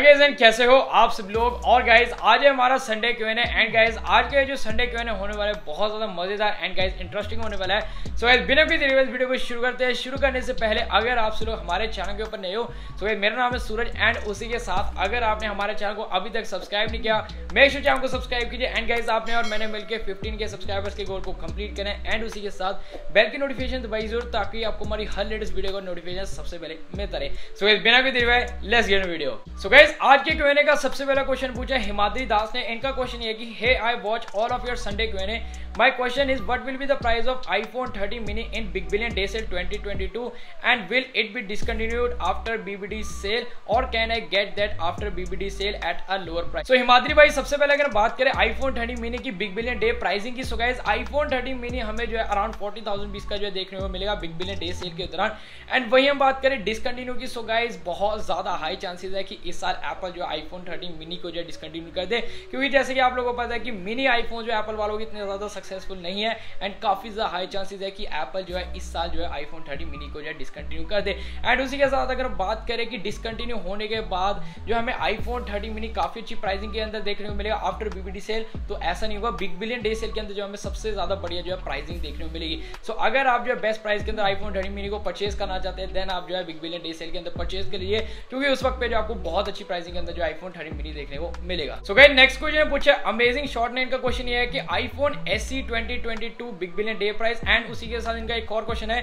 Hi guys and कैसे हो आप सब लोग। और गाइस आज है हमारा संडे Q&A एंड गाइस आज का जो संडे Q&A होने वाला है बहुत ज़्यादा मज़ेदार एंड गाइस इंटरेस्टिंग होने वाला है। सो गाइस बिना कोई देरी वाले वीडियो को शुरू करते हैं। शुरू करने से पहले अगर आप सब लोग हमारे चैनल के ऊपर नए हो तो गाइस मेरा नाम है सूरज एंड उसी के साथ अगर आपने हमारे चैनल को अभी तक सब्सक्राइब नहीं किया मेक श्योर चैनल को सब्सक्राइब कीजिए एंड गाइस आपने और मैंने मिलकर 15K सब्सक्राइबर्स के गोल को कंप्लीट करें एंड उसी के साथ बेल की नोटिफिकेशन दबाई जरूर ताकि आपको हमारी हर लेटेस्ट वीडियो का नोटिफिकेशन सबसे पहले मिलता रहे। सो गाइस बिना कोई देरी वाले let's get video. So guys आज के Q&A का सबसे पहला क्वेश्चन पूछा हिमाद्री दास ने। इनका क्वेश्चन ये कि hey I watch all of your Sunday Q&A my question is what will be the price of iPhone 13 mini in big billion day sale 2022 and will it be discontinued after BBD sale और can I get that after BBD sale at a lower price. So Himadri भाई सबसे पहले अगर बात करें iPhone 13 mini की big billion day pricing की। So guys iPhone 13 mini हमें जो है अराउंड 40,000 का जो है देखने को मिलेगा बिग बिलियन डे सेल के दौरान। एंड वही हम बात करें डिसकंटिन्यू की। सो गाइस बहुत ज्यादा हाई चांसेस है कि इस साल एप्पल जो iPhone 13 मिनी को जो डिसकंटिन्यू कर दे क्योंकि जैसे कि आप लोगों को पता है कि मिनी आईफोन जो एप्पल वालों की इतने ज़्यादा सक्सेसफुल नहीं है एंड काफ़ी ज़्यादा हाई चांसेस है कि एप्पल जो है इस साल जो है iPhone 13 मिनी को जो है डिसकंटिन्यू कर दे। एंड उसी के साथ अगर बात करें कि डिसकंटिन्यू होने के बाद जो हमें iPhone 13 मिनी काफ़ी अच्छी प्राइसिंग के अंदर देखने को मिलेगा आफ्टर BBD सेल तो ऐसा नहीं होगा। बिग बिलियन डे सेल के अंदर जो हमें सबसे ज़्यादा बढ़िया जो है प्राइसिंग देखने को मिलेगी। सो अगर आप जो है बेस्ट प्राइस के अंदर iPhone 13 मिनी को परचेज करना चाहते हैं देन आप जो है बिग बिलियन डे सेल के अंदर परचेज कर लीजिए क्योंकि उस वक्त पे जो आपको बहुत अच्छी प्राइसिंग के अंदर जो iPhone 13 mini देखने को मिलेगा। सो गाइस नेक्स्ट क्वेश्चन पूछा अमेजिंग शॉट ने। इनका क्वेश्चन ये है कि iPhone SE 2022 big billion day price and उसी के साथ इनका एक और क्वेश्चन है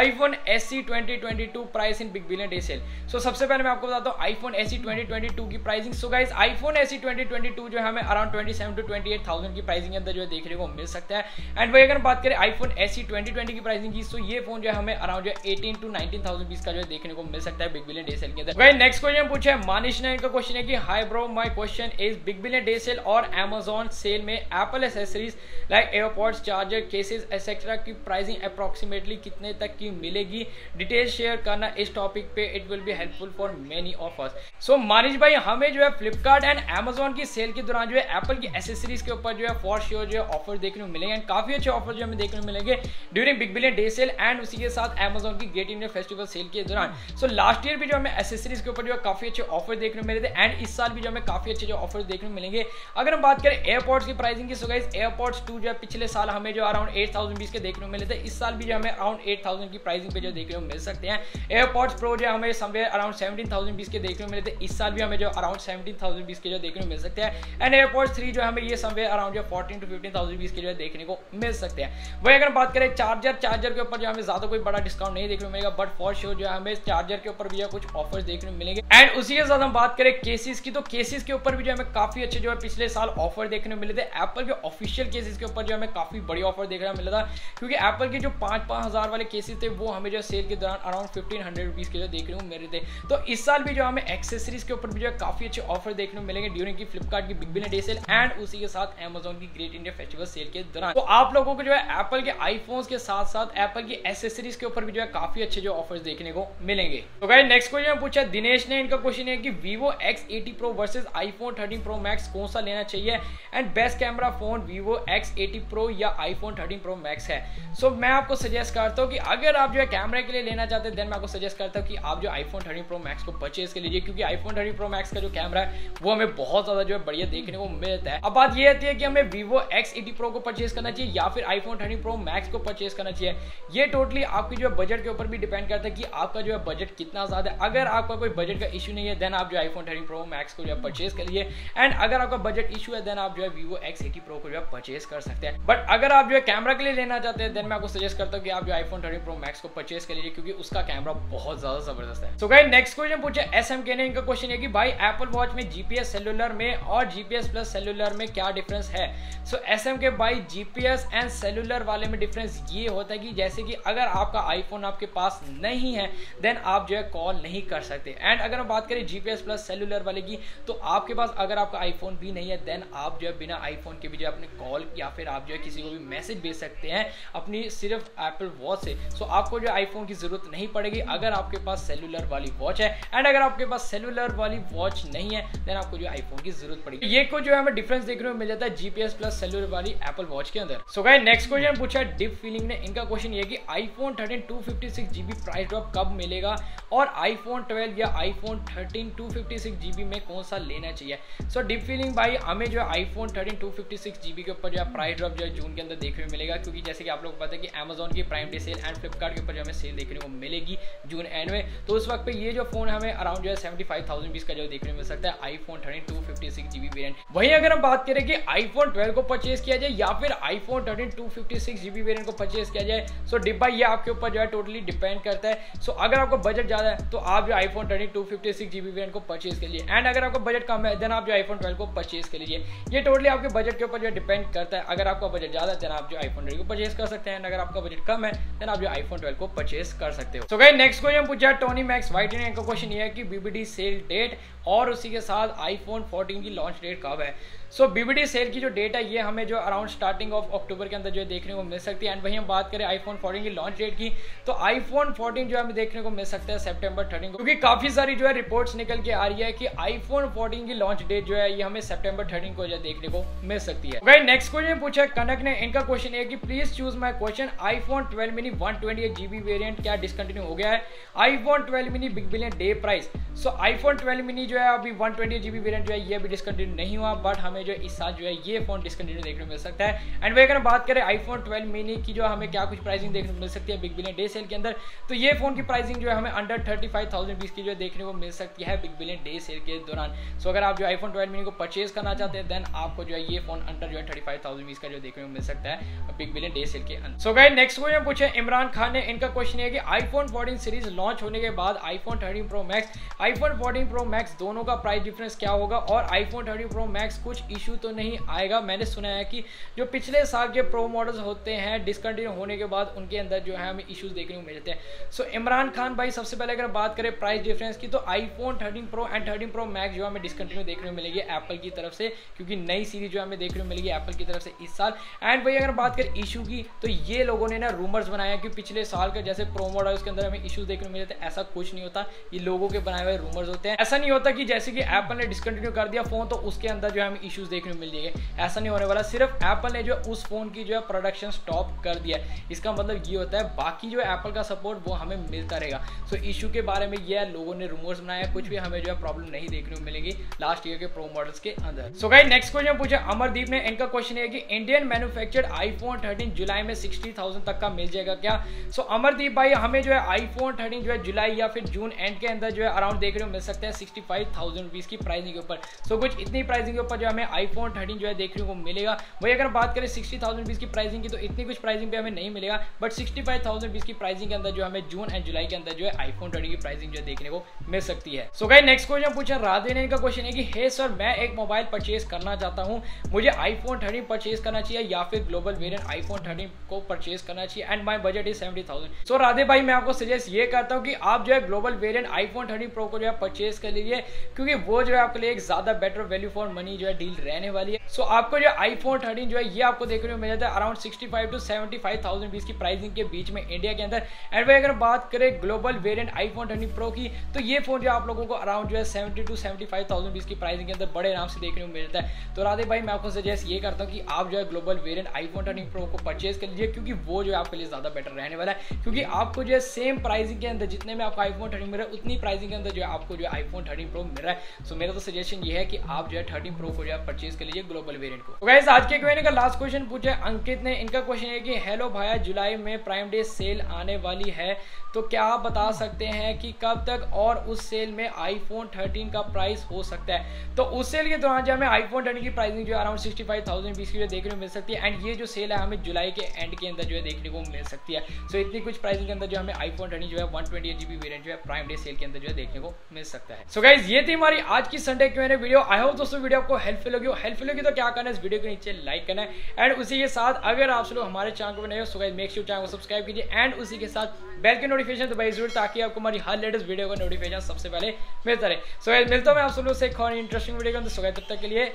iPhone SE 2022 price in big billion day sale. So सबसे पहले मैं आपको बताता हूँ iPhone SE 2022 की pricing. So guys iPhone SE 2022 जो है हमें अराउंड 27,000 to 28,000 की प्राइसिंग के अंदर जो है देखने को मिल सकता है। एंड वही अगर बात करें iPhone SE 2020 की प्राइसिंग की सो ये फोन जो है हमें अराउंड जो है 18,000 to 19,000 का जो है देखने को मिल सकता है बिग बिलियन डे सेल के अंदर। गाइस नेक्स्ट क्वेश्चन पूछा मानिश ने। इनका क्वेश्चन है कि hi bro my question is big billion day sale और Amazon सेल में Apple accessories like AirPods charger cases etcetera की प्राइसिंग अप्रॉक्सीमेटली कितने तक की मिलेगी। डिटेल शेयर करना इस टॉपिक पे it will be helpful for many of us. So Manish भाई हमें जो है फ्लिपकार्ट एंड Amazon की सेल के दौरान जो है एप्पल की एसेसरीज के ऊपर जो है फॉर श्योर जो है ऑफर देखने को मिलेंगे एंड काफी अच्छे ऑफर जो हमें देखने को मिलेंगे during big billion day sale and उसी के साथ Amazon की ग्रेट इंडियन फेस्टिवल सेल के दौरान। सो लास्ट ईयर भी जो हमें एसेसरीज के ऊपर जो है काफी अच्छे ऑफर देखने को मिले थे एंड इस साल भी जो हमें काफी अच्छे जो ऑफर देखने को मिलेंगे। अगर हम बात करें एयरपॉड्स की प्राइसिंग की सो गाइस एयरपॉड्स 2 जो है पिछले साल हमें जो अराउंड 8,000 के देखने को मिले थे इस साल भी जो हमें अराउंड 8,000 की प्राइसिंग पे जो देखने को मिल सकते हैं। एयरपॉड्स प्रो जो हमें समवेयर अराउंड 17,000 के देखने को मिले थे इस साल भी हमें जो अराउंड 17,000 के जो देखने को मिल सकते हैं। एंड एयरपॉड्स 3 जो हमें ये समवेयर अराउंड जो 14,000 to 15,000 के जो देखने को मिल सकते हैं। वही अगर बात करें चार्जर के ऊपर जो हमें ज्यादा कोई बड़ा डिस्काउंट नहीं देखने को मिलेगा बट फॉर श्योर जो हमें चार्जर के ऊपर भी जो कुछ ऑफर्स देखने को मिलेंगे। एंड उसी के साथ हम बात करें केसेस की तो केसेस के ऊपर भी जो हमें काफी अच्छे जो है पिछले साल ऑफर देखने को मिले थे। एप्पल के ऑफिशियल केसेस के ऊपर जो हमें काफी बड़ी ऑफर देखने को मिला था क्योंकि एप्पल के जो 5,000 वाले केसेस थे वो हमें जो सेल के दौरान अराउंड 1,500 के जो देखने को मिले थे। तो इस साल भी जो हमें एक्सेसरीज के ऊपर भी जो काफी अच्छे ऑफर देखने को मिलेंगे ड्यूरिंग की फ्लिपकार्ट की big billion day sale and उसी के साथ Amazon की ग्रेट इंडिया फेस्टिवल सेल के दौरान। तो आप लोगों को जो है एप्पल के आईफोन्स के साथ साथ एप्पल की एसेसरीज के ऊपर भी जो है काफी अच्छे जो ऑफर्स देखने को मिलेंगे। तो गाइस नेक्स्ट क्वेश्चन पूछा दिनेश ने। इनका क्वेश्चन है कि Vivo X80 Pro versus iPhone 13 Pro Max कौन सा लेना चाहिए and best camera phone Vivo X80 Pro या iPhone 13 Pro Max है। सो मैं आपको सजेस्ट करता हूँ कि अगर आप जो है कैमरे के लिए लेना चाहते हैं देन मैं आपको सजेस्ट करता हूँ कि आप जो iPhone 13 Pro Max को परचेज कर लीजिए क्योंकि iPhone 13 Pro Max का जो कैमरा है वो हमें बहुत ज़्यादा जो है बढ़िया देखने को मिलता है। अब बात ये रहती है कि हमें Vivo X80 Pro को परचेज करना चाहिए या फिर iPhone 13 Pro Max को परचेज करना चाहिए। ये टोटली आपकी जो है बजट के ऊपर भी डिपेंड करता है कि आपका जो है बजट कितना ज़्यादा है। अगर आपका कोई बजट का इशू नहीं है देन आप जो iPhone 13 Pro Max को जो है परचेज कर लिए एंड अगर आपका बजट इशू है देन आप जो है Vivo X80 Pro को जो है परचेज कर सकते हैं। बट अगर आप जो है कैमरा के लिए लेना चाहते हैं देन मैं आपको सजेस्ट करता हूँ कि आप जो iPhone 13 Pro Max को परचेज कर लीजिए क्योंकि उसका कैमरा बहुत ज़्यादा ज़बरदस्त है। सो गाइस नेक्स्ट क्वेश्चन पूछा SMK ने। इनका क्वेश्चन है कि भाई Apple Watch में GPS सेलुलर में और GPS प्लस सेलुलर में क्या डिफरेंस है। सो SMK भाई GPS एंड सेलुलर वाले में डिफरेंस ये होता है कि जैसे कि अगर आपका आईफोन आपके पास नहीं है देन आप जो है कॉल नहीं कर सकते। एंड अगर हम बात करें GPS प्लस सेलुलर वाले की तो आपके पास अगर आपका आईफोन भी नहीं है देन आप जो है बिना आईफोन के भी जो अपने कॉल या फिर आप जो है किसी को भी मैसेज भेज सकते हैं अपनी सिर्फ एप्पल वॉच से। सो आपको जो आईफोन की जरूरत नहीं पड़ेगी अगर आपके पास सेलुलर वाली वॉच है एंड अगर आपके पास सेलुलर वाली वॉच नहीं है देन आपको जो आईफोन की जरूरत पड़ेगी। ये को जो है हमें डिफरेंस देखने को मिल जाता है GPS प्लस सेलुलर वाली एप्पल वॉच के अंदर। सो गाइस नेक्स्ट क्वेश्चन पूछा डिप फीलिंग ने। इनका क्वेश्चन ये कि iPhone 13 256GB प्राइस ड्रॉप कब मिलेगा और iPhone 12 या iPhone 13 256 256 GB में कौन सा लेना चाहिए। सो डीप फीलिंग भाई हमें जो आईफोन 13 256 GB के ऊपर जो प्राइस ड्रॉप जो है जून के अंदर देखने को मिलेगा, क्योंकि जैसे कि आप लोग को पता है कि Amazon की prime day sale and Flipkart के ऊपर जो हमें सेल देखने को मिलेगी जून एंड में। तो उस वक्त पे ये जो फोन हमें अराउंड जो है 75,000 का जो देखने मिल सकता है आईफोन 13 256 GB वेरियंट। वहीं अगर हम बात करें कि आईफोन 12 को परचेस किया जाए या फिर आईफोन 13 256 GB वेरियंट को परचेस किया जाए, सो डिब्बा ये आपके ऊपर जो है टोटली डिपेंड करता है। सो अगर आपको बजट ज्यादा है तो आप जो आईफोन 13 256 GB वेरियंट को परचेस कर लीजिए, एंड अगर आपको बजट कम है देन आप जो आईफोन 12 को परचेस कर लीजिए। ये टोटली आपके बजट के ऊपर जो डिपेंड करता है। अगर आपका बजट ज्यादा है देन आप जो आईफोन 13 को परचेस कर सकते हैं, एंड अगर आपका बजट कम है देन आप जो आईफोन 12 को परचेस कर सकते हो। सो गाइस नेक्स्ट क्वेश्चन पूछा टोनी मैक्स वाइट ने, इनका क्वेश्चन ये है कि बीबीडी सेल डेट और उसी के साथ आईफोन 14 की लॉन्च डेट कब है। सो बीबीडी सेल की जो डेट है ये हमें जो अराउंड स्टार्टिंग ऑफ अक्टूबर के अंदर जो देखने को मिल सकती है। एंड वहीं हम बात करें आईफोन 14 की लॉन्च डेट की, तो आईफोन 14 जो हमें देखने को मिल सकता है सितंबर 13 को, क्योंकि काफी सारी जो है रिपोर्ट्स निकल के आ रही है कि आईफोन 14 की लॉन्च डेट जो है ये हमें सितंबर 13 को जो देखने को मिल सकती है। गाइस नेक्स्ट क्वेश्चन पूछा कनक ने, इनका क्वेश्चन है कि please choose my question, iPhone 12 mini 128 GB variant क्या डिसकंटिन्यू हो गया है, iPhone 12 mini big billion day price. So iPhone 12 mini जो है अभी 128 GB वेरियंट जो है ये अभी डिसकंटिन्यू नहीं हुआ, बट हमें जो इस साल जो है ये फोन डिसकंटिन्यू देखने को मिल सकता है। एंड वही अगर बात करें आईफोन 12 मिनी की जो हमें क्या कुछ प्राइसिंग देखने को मिल सकती है बिग बिलियन डे सेल के अंदर, तो ये फोन की प्राइसिंग जो है हमें अंडर 35,000 की जो देखने को मिल सकती है बिग बिलियन डे सेल के दौरान। सो अगर आप जो आईफोन 12 मिनी को परचेज करना चाहते हैं देन आपको जो है ये फोन अंडर जो है 35,000 का जो देखने को मिल सकता है बिग बिलियन डे सेल के अंदर। सो गाइस नेक्स्ट क्वेश्चन पूछे इमरान खान ने, इनका क्वेश्चन है कि आईफोन 14 सीरीज लॉन्च होने के बाद iPhone 13 Pro max iPhone 14 Pro max दोनों का प्राइस डिफरेंस क्या होगा, और आईफोन 13 प्रो मैक्स कुछ इशू तो नहीं आएगा। मैंने सुना है कि जो पिछले साल के प्रो मॉडल्स होते हैं डिसकंटिन्यू होने के बाद उनके अंदर जो है हमें इश्यूज देखने को मिलते हैं। सो इमरान खान भाई सबसे पहले अगर बात करें प्राइस डिफरेंस की, तो iPhone 13 Pro and 13 Pro max जो हमें डिसकंटिन्यू देखने को मिलेगी एप्पल की तरफ से, क्योंकि नई सीरीज जो हमें देखने को मिलेगी एप्पल की तरफ से इस साल। एंड वही अगर बात करें इशू की, तो ये लोगों ने ना रूमर्स बनाया कि पिछले साल के जैसे प्रो मॉडल उसके अंदर हमें इशूज देखने को मिलते हैं। ऐसा कुछ नहीं होता, ये लोगों के बनाए हुए रूमर्स होते हैं। ऐसा नहीं होता कि जैसे कि एप्पल ने डिसकंटिन्यू कर दिया फोन तो उसके अंदर जो है हमें इशूज देखने को मिल जाएंगे, ऐसा नहीं होने वाला। सिर्फ एप्पल ने जो उस फोन की जो है प्रोडक्शन स्टॉप कर दिया, इसका मतलब ये होता है बाकी जो एप्पल का सपोर्ट वो हमें मिलता रहेगा। सो इशू के बारे में ये लोगों ने रूमर्स बनाया, कुछ भी हमें जो है प्रॉब्लम नहीं देखने को मिलेगी लास्ट ईयर के प्रो मॉडल्स के अंदर। सो गाइस नेक्स्ट क्वेश्चन पूछा अमरदीप ने, इनका क्वेश्चन है कि इंडियन मैन्युफैक्चर्ड आईफोन 13 जुलाई में 60,000 तक का मिल जाएगा क्या। सो अमरदीप भाई हमें जो है आईफोन 13 जो है जुलाई या फिर जून एंड के अंदर जो है अराउंड देखने को मिल सकता है 65,000 की प्राइसिंग के ऊपर। सो कुछ इतनी प्राइसिंग के ऊपर जो हमें आईफोन 13 जो है देखने को मिलेगा। वही अगर बात करें 60,000 की प्राइसिंग की, तो इतनी कुछ प्राइसिंग पे हमें नहीं मिलेगा, बट 65,000 की प्राइसिंग के अंदर जो हमें जून एंड जुलाई के अंदर जो है आईफोन 13 की प्राइसिंग जो है देखने को मिल सकती है। सो गाइस नेक्स्ट क्वेश्चन पूछा राधे ने, इनका क्वेश्चन है कि हे सर मैं एक मोबाइल परचेस करना चाहता हूं, मुझे आईफोन 13 परचेस करना चाहिए या फिर ग्लोबल वेरिएंट आईफोन 13 को परचेस करना चाहिए, and my budget is 70,000। So Radhe भाई मैं आपको सजेस्ट ये करता हूँ कि आप जो है ग्लोबल वेरिएंट आईफोन 13 प्रो को जो है परचेस कर लीजिए, क्योंकि वो जो है आपके लिए एक ज्यादा बेटर वैल्यू फॉर मनी जो है डील रहने वाली है। सो आपको जो आईफोन 13 जो है ये आपको देखने को मिल जाता है अराउंड 65,000 to 75,000 की प्राइसिंग के बीच में इंडिया के अंदर। एंड वही अगर बात करें ग्लोबल वेरिएंट आईफोन 13 प्रो की, तो ये फोन जो आप लोगों को अराउंड जो है 70,000 to 75,000 की प्राइसिंग के अंदर बड़े आराम से देखने को मिलता है। तो राधे भाई मैं आपको सजेस्ट ये करता हूँ कि आप जो है ग्लोबल वेरिएंट आईफोन 13 प्रो को परचेज कर लीजिए, क्योंकि वो जो है आपके लिए ज्यादा बेटर रहने वाला है, क्योंकि आपको जो है सेम प्राइसिंग के अंदर जितने में आपको आईफोन 13 मिल रहा है उतनी प्राइसिंग के अंदर जो है आपको जो है आईफोन 13 प्रो मिल रहा है। सो मेरा तो सजेशन ये है कि आप जो है 13 प्रो को जो है परचेज कर लीजिए ग्लोबल वेरिएंट को। गाइस आज के क्वेश्चन का लास्ट क्वेश्चन पूछा अंकित ने, इनका क्वेश्चन है कि हेलो भाया जुलाई में प्राइम डे सेल आने वाली है, तो क्या आप बता सकते हैं कि कब तक और उस सेल में आईफोन 13 का प्राइस हो सकता है। तो उस सेल के दौरान जो हमें आईफोन 13 की प्राइसिंग जो अराउंड 65,000 की जो देखने को मिल सकती है, एंड ये जो सेल है हमें जुलाई के एंड के अंदर जो है देखने को मिल सकती है। सो इतनी कुछ प्राइसिंग के अंदर जो हमें आईफोन 13 जो है 128 GB वेरिएंट जो है प्राइम डे सेल के अंदर जो है देखने को मिल सकता है। सो गाइस ये थी हमारी आज की Sunday Q and A video. I hope दोस्तों वीडियो आपको हेल्पफुल होगी। हेल्पफुल होगी तो क्या करना है, इस वीडियो के नीचे लाइक करना है, एंड उसी के साथ अगर आप लोग हमारे चैनल को बनाए हो so guys make sure channel को सब्सक्राइब कीजिए, एंड उसी के साथ बेल के नोटिफिकेशन दबाइए जरूर, ताकि आपको हमारी हर लेटेस्ट वीडियो का नोटिफिकेशन सबसे पहले मिलता रहे। सो गाइस मिलता हूं मैं आप सब लोग से एक और इंटरेस्टिंग वीडियो के अंदर। सो गाइस तब तक के लिए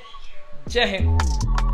जय हिंद।